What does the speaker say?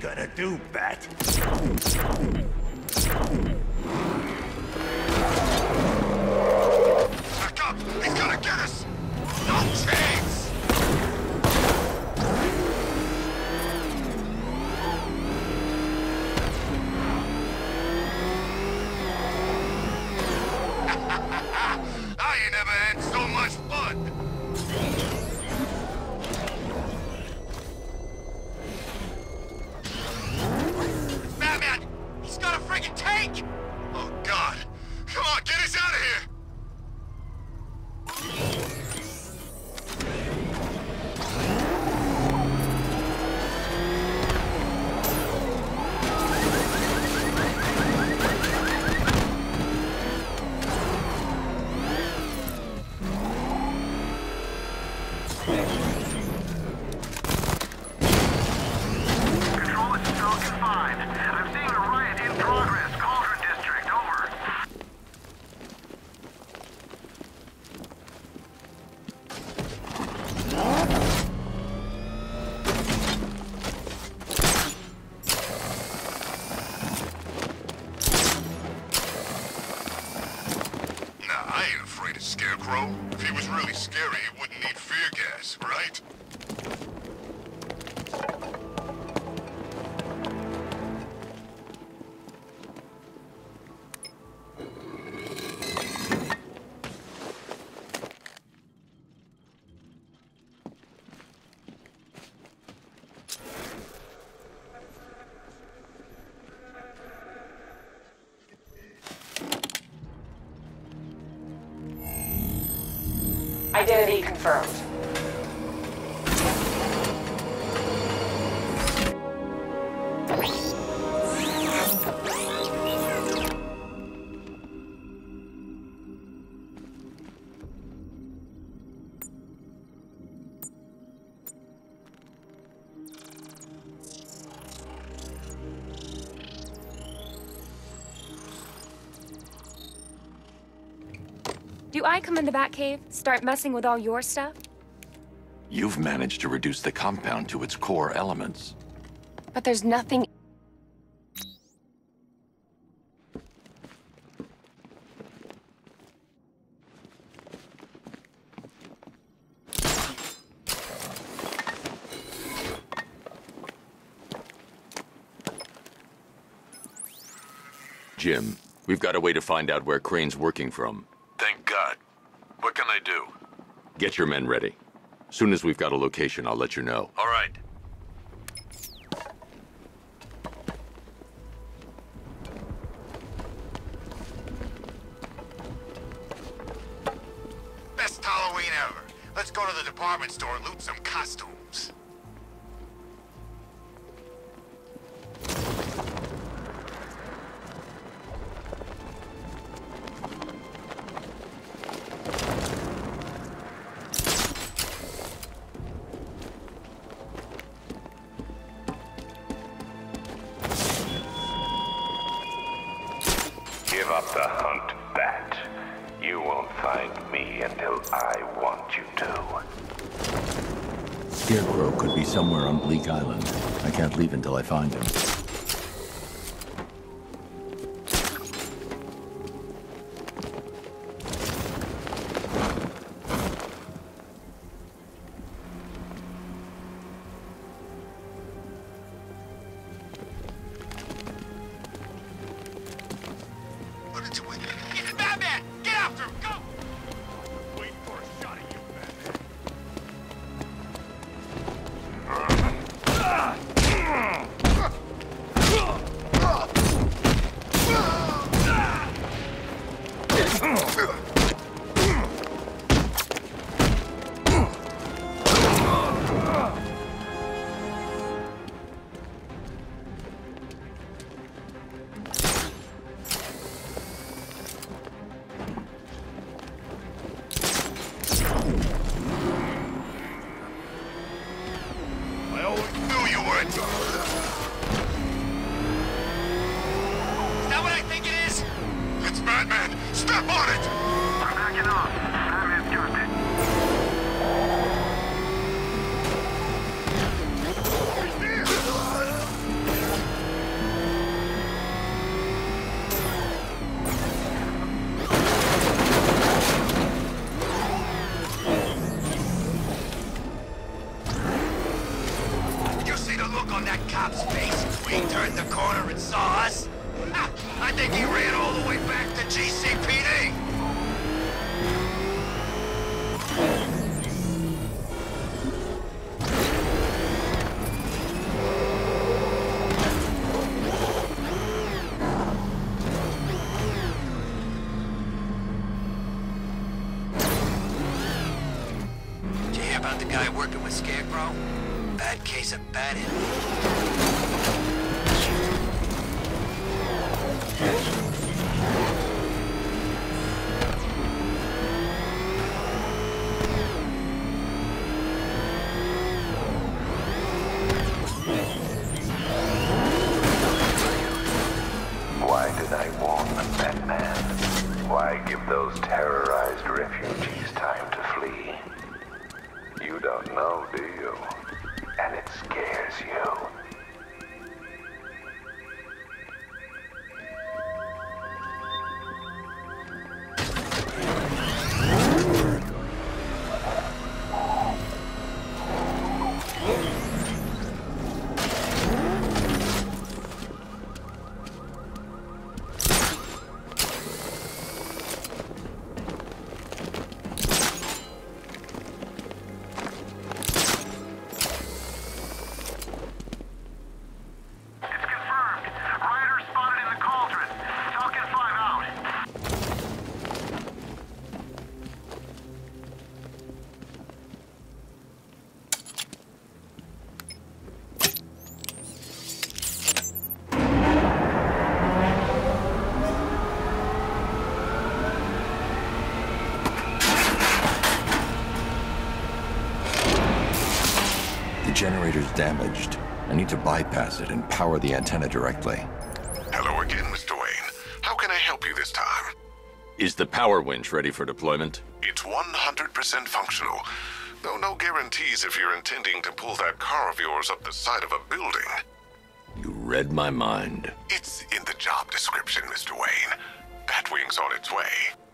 gonna do, Bat? Back up! He's gonna get us! No chance! I ain't never had so much fun! Scarecrow? If he was really scary, he wouldn't need fear gas, right? Identity confirmed. Do I come in the Batcave, start messing with all your stuff? You've managed to reduce the compound to its core elements. But there's nothing... Jim, we've got a way to find out where Crane's working from. What can I do? Get your men ready. Soon as we've got a location, I'll let you know. All right. Best Halloween ever. Let's go to the department store and loot some costumes. Give up the hunt, Bat. You won't find me until I want you to. Scarecrow could be somewhere on Bleak Island. I can't leave until I find him. turned the corner and saw us? Ha! I think he ran all the way back to GCPD! Did you hear about the guy working with Scarecrow? Bad case of bad info. The generator's damaged. I need to bypass it and power the antenna directly. Hello again, Mr. Wayne. How can I help you this time? Is the power winch ready for deployment? It's 100% functional, though no guarantees if you're intending to pull that car of yours up the side of a building. You read my mind. It's in the job description, Mr. Wayne. Batwing's on its way.